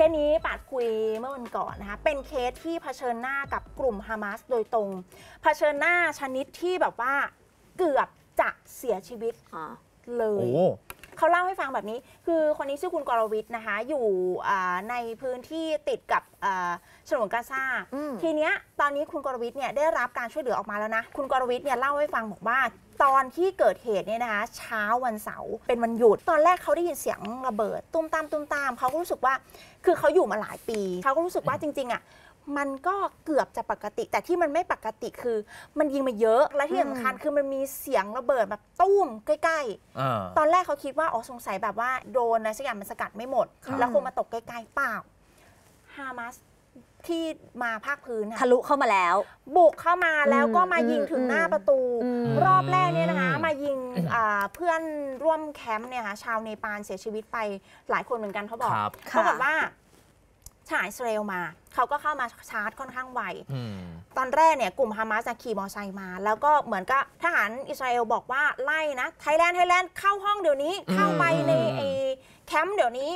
เคสนี้ปาดคุยเมื่อวันก่อนนะคะเป็นเคสที่เผชิญหน้ากับกลุ่มฮามาสโดยตรงเผชิญหน้าชนิดที่แบบว่าเกือบจะเสียชีวิตเลยเขาเล่าให้ฟังแบบนี้คือคนนี้ชื่อคุณกรวิทย์นะคะอยู่ในพื้นที่ติดกับฉนวนกาซาทีเนี้ยตอนนี้คุณกรวิทย์เนี่ยได้รับการช่วยเหลือออกมาแล้วนะคุณกรวิทย์เนี่ยเล่าให้ฟังบอกว่าตอนที่เกิดเหตุเนี่ยนะคะเช้าวันเสาร์เป็นวันหยุดตอนแรกเขาได้ยินเสียงระเบิดตุ้มตามตุ้มตามเขาก็รู้สึกว่าคือเขาอยู่มาหลายปีเขาก็รู้สึกว่าจริงๆอ่ะมันก็เกือบจะปกติแต่ที่มันไม่ปกติคือมันยิงมาเยอะและที่สำคัญคือมันมีเสียงระเบิดแบบตุ้มใกล้ๆตอนแรกเขาคิดว่าอ๋อสงสัยแบบว่าโดนนะสักอย่างมันสกัดไม่หมดแล้วคงมาตกใกล้ๆเปล่าฮามาสที่มาภาคพื้นทะลุเข้ามาแล้วบุกเข้ามาแล้วก็มายิงถึงหน้าประตูรอบแรกเนี่ยนะคะมายิงเพื่อนร่วมแคมป์เนี่ยค่ะชาวเนปาลเสียชีวิตไปหลายคนเหมือนกันเขาบอกเขาบอกว่าชายอิสราเอลมาเขาก็เข้ามาชาร์จค่อนข้างไวตอนแรกเนี่ยกลุ่มฮามาสขี่มอเตอร์ไซค์มาแล้วก็เหมือนกับทหารอิสราเอลบอกว่าไล่นะไทยแลนด์เข้าห้องเดี๋ยวนี้เข้าไปในแคมป์เดี๋ยวนี้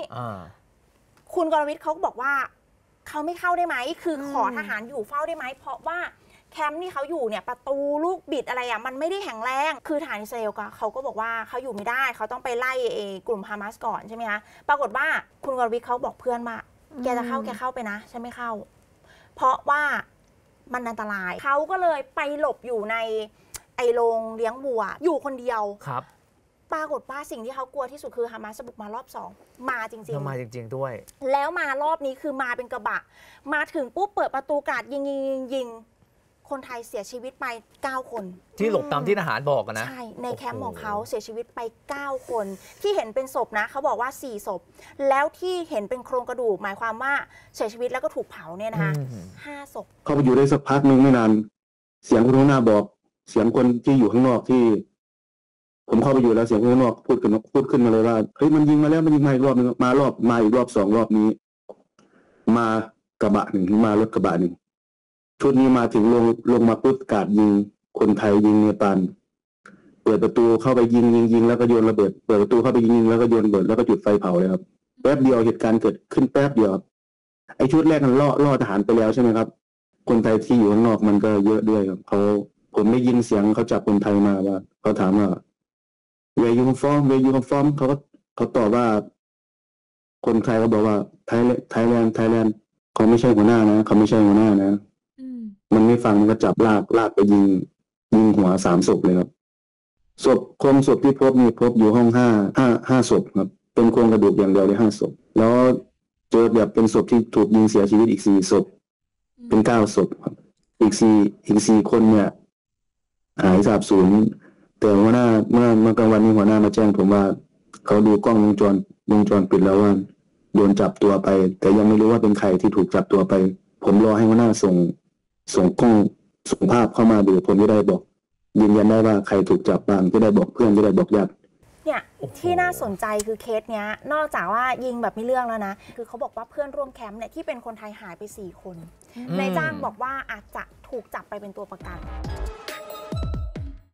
คุณกรวิทย์เขาก็บอกว่าเขาไม่เข้าได้ไหมคือขอทหารอยู่เฝ้าได้ไหมเพราะว่าแคมป์ที่เขาอยู่เนี่ยประตูลูกบิดอะไรอ่ะมันไม่ได้แข็งแรงคือทหารอิสราเอลเขาก็บอกว่าเขาอยู่ไม่ได้เขาต้องไปไล่กลุ่มฮามาสก่อนใช่ไหมคะปรากฏว่าคุณกรวิทย์เขาบอกเพื่อนว่าแกจะเข้าแกเข้าไปนะฉันไม่เข้าเพราะว่ามันอันตรายเขาก็เลยไปหลบอยู่ในไอโรงเลี้ยงวัวอยู่คนเดียวครับปรากฏว่าสิ่งที่เขากลัวที่สุดคือฮามาสบุกมารอบ2มาจริงๆมาจริงๆด้วยแล้วมารอบนี้คือมาเป็นกระบะมาถึงปุ๊บเปิดประตูกราดยิงคนไทยเสียชีวิตไป9คนที่หลบตามที่ทหารบอกนะใช่ในแคมป์ของเขาเสียชีวิตไป9คนที่เห็นเป็นศพนะเขาบอกว่า4ศพแล้วที่เห็นเป็นโครงกระดูกหมายความว่าเสียชีวิตแล้วก็ถูกเผาเนี่ยนะคะ5ศพเขาไปอยู่ได้สักพักนึงไม่นานเสียงคนข้างหน้าบอกเสียงคนที่อยู่ข้างนอกที่ผมเข้าไปอยู่แล้วเสียงคนข้างนอกพูดขึ้นมาเลยว่าเฮ้ยมันยิงมาแล้วมันยิงมาอีกรอบนึงมาอีกรอบ2รอบนี้มากระบะหนึ่งมารถกระบะหนึ่งชุดนี้มาถึงลงมาปุ๊บกราดยิงคนไทยยิงเนปาลเปิดประตูเข้าไปยิงแล้วก็โยนระเบิดเปิดประตูเข้าไปยิงแล้วก็โยนระเบิดแล้วก็จุดไฟเผาเลยครับแป๊บเดียวเหตุการณ์เกิดขึ้นแป๊บเดียวครับไอชุดแรกมันล่อทหารไปแล้วใช่ไหมครับคนไทยที่อยู่ข้างนอกมันก็เยอะด้วยครับผมได้ยินเสียงเขาจับคนไทยมาว่าเขาถามว่า Where you from Where you from เขาตอบว่าคนไทยเขาบอกว่าไทยแลนด์เขาไม่ใช่หัวหน้านะเขาไม่ใช่หัวหน้านะมันไม่ฟังมันก็จับลากไปยิงหัว3ศพเลยครับศพที่พบอยู่ห้องห้าศพครับเป็นโครงกระดูกอย่างเดียวเลย5ศพแล้วเจอแบบเป็นศพที่ถูกยิงเสียชีวิตอีก4ศพเป็น9ศพครับอีกสี่คนเนี่ยหายสาบสูญแต่หัวหน้าเมื่อกลางวันนี้หัวหน้ามาแจ้งผมว่าเขาดูกล้องวงจรปิดแล้วว่าโดนจับตัวไปแต่ยังไม่รู้ว่าเป็นใครที่ถูกจับตัวไปผมรอให้หัวหน้าส่งกล้องส่งภาพเข้ามาดูผมจะได้บอกยืนยันได้ว่าใครถูกจับบ้างจะได้บอกเพื่อนจะได้บอกญาติเนี่ยที่น่าสนใจคือเคสเนี้ยนอกจากว่ายิงแบบไม่เรื่องแล้วนะคือเขาบอกว่าเพื่อนร่วมแคมป์เนี่ยที่เป็นคนไทยหายไป4คนนายจ้างบอกว่าอาจจะถูกจับไปเป็นตัวประกัน